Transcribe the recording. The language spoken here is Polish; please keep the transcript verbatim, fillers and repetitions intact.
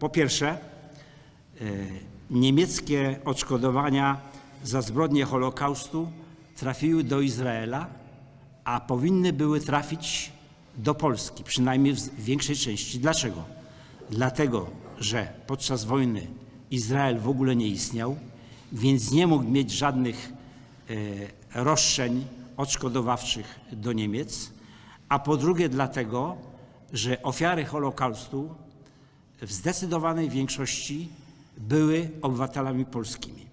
Po pierwsze, niemieckie odszkodowania za zbrodnie Holokaustu trafiły do Izraela, a powinny były trafić do Polski, przynajmniej w większej części. Dlaczego? Dlatego, że podczas wojny Izrael w ogóle nie istniał, więc nie mógł mieć żadnych roszczeń odszkodowawczych do Niemiec, a po drugie dlatego, że ofiary Holokaustu w zdecydowanej większości były obywatelami polskimi.